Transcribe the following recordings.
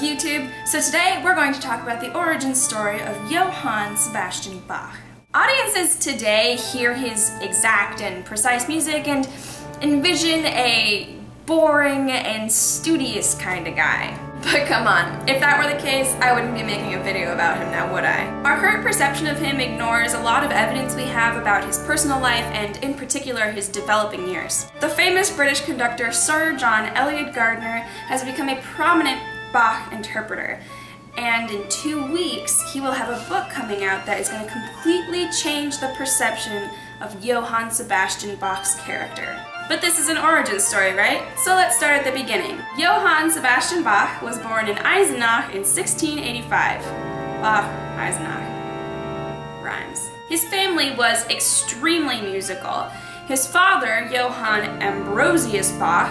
YouTube. So today we're going to talk about the origin story of Johann Sebastian Bach. Audiences today hear his exact and precise music and envision a boring and studious kind of guy. But come on, if that were the case, I wouldn't be making a video about him now, would I? Our current perception of him ignores a lot of evidence we have about his personal life and, in particular, his developing years. The famous British conductor Sir John Eliot Gardiner has become a prominent Bach interpreter, and in 2 weeks he will have a book coming out that is going to completely change the perception of Johann Sebastian Bach's character. But this is an origin story, right? So let's start at the beginning. Johann Sebastian Bach was born in Eisenach in 1685. Bach, Eisenach. Rhymes. His family was extremely musical. His father, Johann Ambrosius Bach,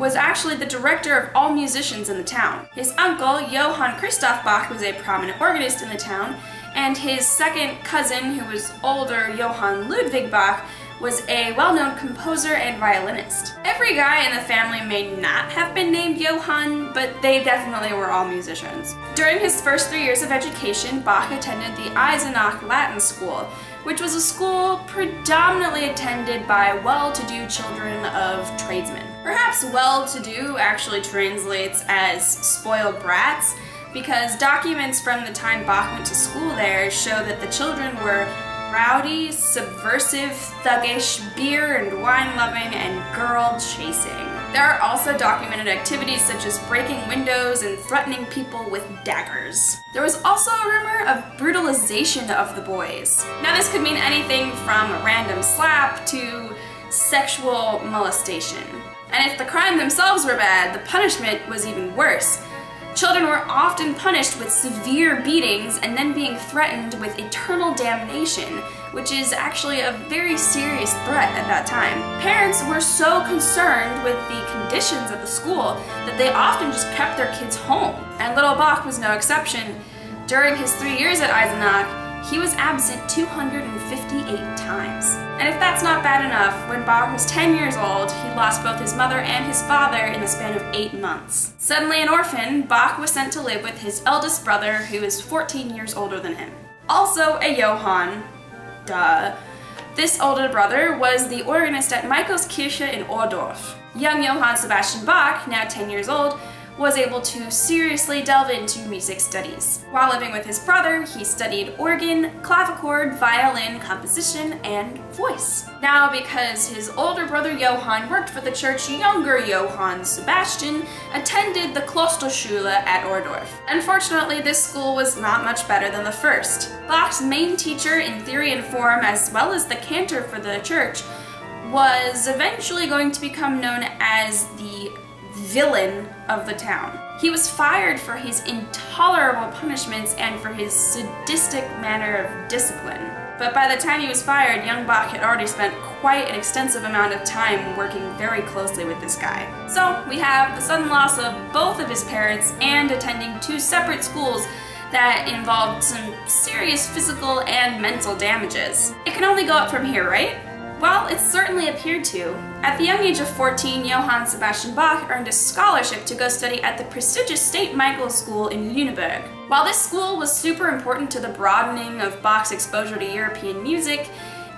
was actually the director of all musicians in the town. His uncle, Johann Christoph Bach, was a prominent organist in the town, and his second cousin, who was older, Johann Ludwig Bach, was a well-known composer and violinist. Every guy in the family may not have been named Johann, but they definitely were all musicians. During his first 3 years of education, Bach attended the Eisenach Latin School, which was a school predominantly attended by well-to-do children of tradesmen. Perhaps well-to-do actually translates as spoiled brats, because documents from the time Bach went to school there show that the children were rowdy, subversive, thuggish, beer and wine loving, and girl chasing. There are also documented activities such as breaking windows and threatening people with daggers. There was also a rumor of brutalization of the boys. Now this could mean anything from a random slap to sexual molestation. And if the crime themselves were bad, the punishment was even worse. Children were often punished with severe beatings and then being threatened with eternal damnation, which is actually a very serious threat at that time. Parents were so concerned with the conditions of the school that they often just kept their kids home. And little Bach was no exception. During his 3 years at Eisenach, he was absent 258 times. And if that's not bad enough, when Bach was 10 years old, he lost both his mother and his father in the span of 8 months. Suddenly an orphan, Bach was sent to live with his eldest brother, who is 14 years older than him. Also a Johann, duh. This older brother was the organist at Michael's Kirche in Ohrdorf. Young Johann Sebastian Bach, now 10 years old, was able to seriously delve into music studies. While living with his brother, he studied organ, clavichord, violin, composition, and voice. Now, because his older brother Johann worked for the church, younger Johann Sebastian attended the Klosterschule at Ohrdorf. Unfortunately, this school was not much better than the first. Bach's main teacher in theory and form, as well as the cantor for the church, was eventually going to become known as the villain of the town. He was fired for his intolerable punishments and for his sadistic manner of discipline. But by the time he was fired, young Bach had already spent quite an extensive amount of time working very closely with this guy. So we have the sudden loss of both of his parents and attending two separate schools that involved some serious physical and mental damages. It can only go up from here, right? Well, it certainly appeared to. At the young age of 14, Johann Sebastian Bach earned a scholarship to go study at the prestigious State Michael School in Lüneburg. While this school was super important to the broadening of Bach's exposure to European music,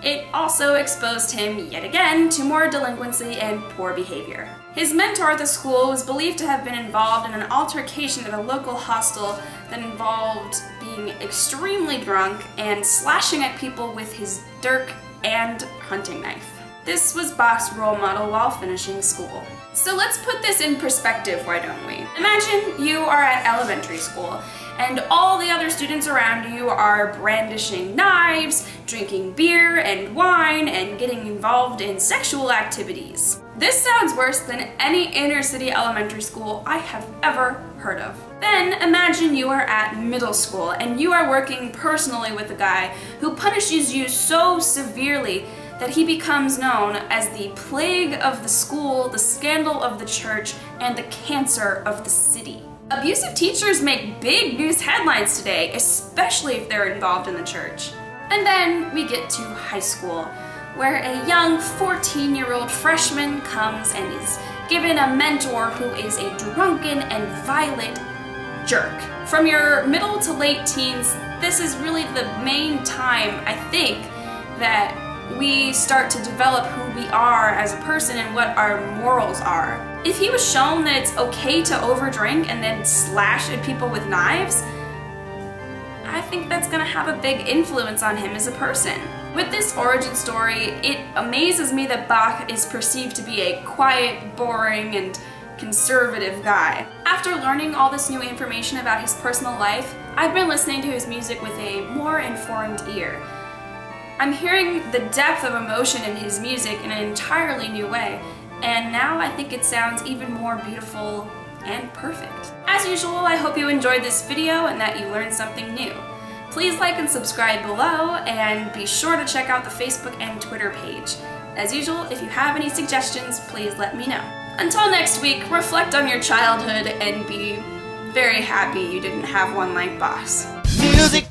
it also exposed him, yet again, to more delinquency and poor behavior. His mentor at the school was believed to have been involved in an altercation at a local hostel that involved being extremely drunk and slashing at people with his dirk and hunting knife. This was Bach's role model while finishing school. So let's put this in perspective, why don't we? Imagine you are at elementary school, and all the other students around you are brandishing knives, drinking beer and wine, and getting involved in sexual activities. This sounds worse than any inner-city elementary school I have ever heard of. Then imagine you are at middle school and you are working personally with a guy who punishes you so severely that he becomes known as the plague of the school, the scandal of the church, and the cancer of the city. Abusive teachers make big news headlines today, especially if they're involved in the church. And then we get to high school, where a young 14-year-old freshman comes and is given a mentor who is a drunken and violent jerk. From your middle to late teens, this is really the main time, I think, that we start to develop who we are as a person and what our morals are. If he was shown that it's okay to overdrink and then slash at people with knives, I think that's going to have a big influence on him as a person. With this origin story, it amazes me that Bach is perceived to be a quiet, boring, and conservative guy. After learning all this new information about his personal life, I've been listening to his music with a more informed ear. I'm hearing the depth of emotion in his music in an entirely new way, and now I think it sounds even more beautiful and perfect. As usual, I hope you enjoyed this video and that you learned something new. Please like and subscribe below, and be sure to check out the Facebook and Twitter page. As usual, if you have any suggestions, please let me know. Until next week, reflect on your childhood and be very happy you didn't have one like Bach. Music.